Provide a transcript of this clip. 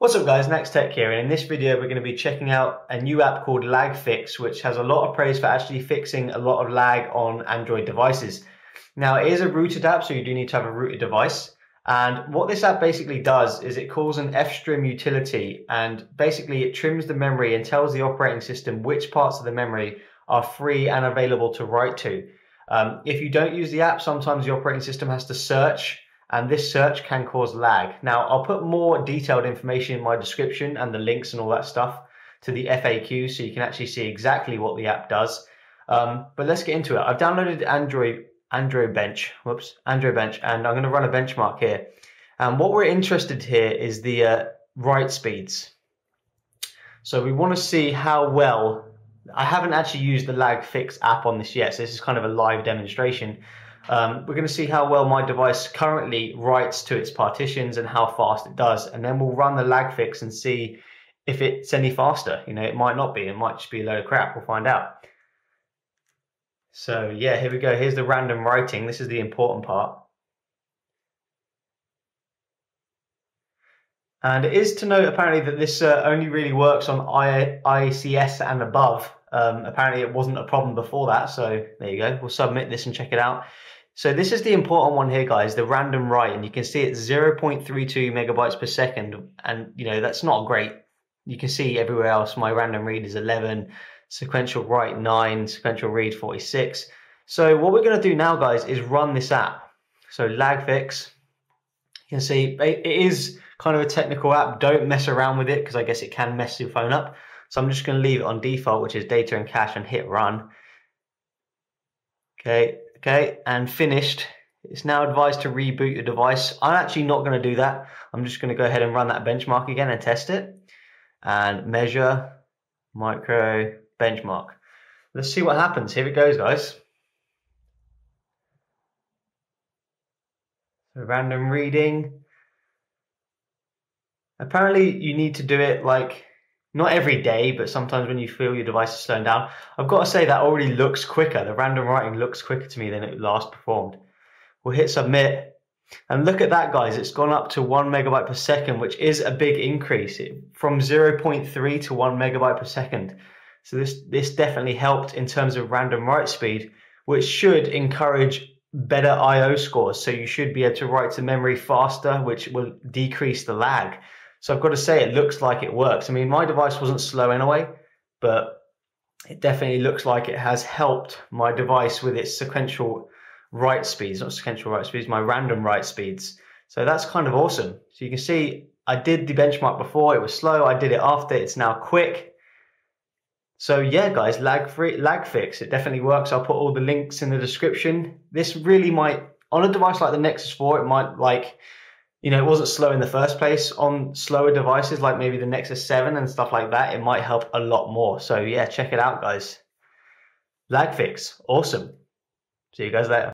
What's up guys, NextTech here, and in this video we're going to be checking out a new app called LagFix, which has a lot of praise for actually fixing a lot of lag on Android devices. Now it is a rooted app, so you do need to have a rooted device, and what this app basically does is it calls an F-Stream utility, and basically it trims the memory and tells the operating system which parts of the memory are free and available to write to. If you don't use the app, sometimes the operating system has to search, and this search can cause lag. Now, I'll put more detailed information in my description and the links and all that stuff to the FAQ, so you can actually see exactly what the app does. But let's get into it. I've downloaded Android Bench, and I'm going to run a benchmark here. And what we're interested here is the write speeds. So we want to see how well. I haven't actually used the LagFix app on this yet, so this is kind of a live demonstration. We're going to see how well my device currently writes to its partitions and how fast it does, and then we'll run the LagFix and see if it's any faster. You know, it might not be, it might just be a load of crap, we'll find out. So yeah, here we go, here's the random writing, this is the important part. And it is to note apparently that this only really works on ICS and above. Apparently it wasn't a problem before that, so there you go, we'll submit this and check it out. So this is the important one here guys, the random write, and you can see it's 0.32 megabytes per second, and you know, that's not great. You can see everywhere else my random read is 11, sequential write 9, sequential read 46. So what we're going to do now guys is run this app. So LagFix, you can see it is kind of a technical app, don't mess around with it because I guess it can mess your phone up. So I'm just going to leave it on default, which is data and cache, and hit run. Okay, and finished. It's now advised to reboot your device. I'm actually not going to do that. I'm just going to go ahead and run that benchmark again and test it. And measure, micro, benchmark. Let's see what happens. Here it goes, guys. So random reading. Apparently, you need to do it like, not every day, but sometimes when you feel your device is slowing down. I've got to say that already looks quicker. The random writing looks quicker to me than it last performed. We'll hit submit. And look at that, guys. It's gone up to 1 megabyte per second, which is a big increase from 0.3 to 1 megabyte per second. So this definitely helped in terms of random write speed, which should encourage better I/O scores. So you should be able to write to memory faster, which will decrease the lag. So I've got to say, it looks like it works. I mean, my device wasn't slow anyway, but it definitely looks like it has helped my device with its sequential write speeds, not sequential write speeds, my random write speeds. So that's kind of awesome. So you can see I did the benchmark before, it was slow. I did it after, it's now quick. So yeah, guys, LagFix, it definitely works. I'll put all the links in the description. This really might, on a device like the Nexus 4, it might like, you know, it wasn't slow in the first place. On slower devices like maybe the Nexus 7 and stuff like that, it might help a lot more. So yeah, check it out, guys. LagFix, awesome. See you guys later.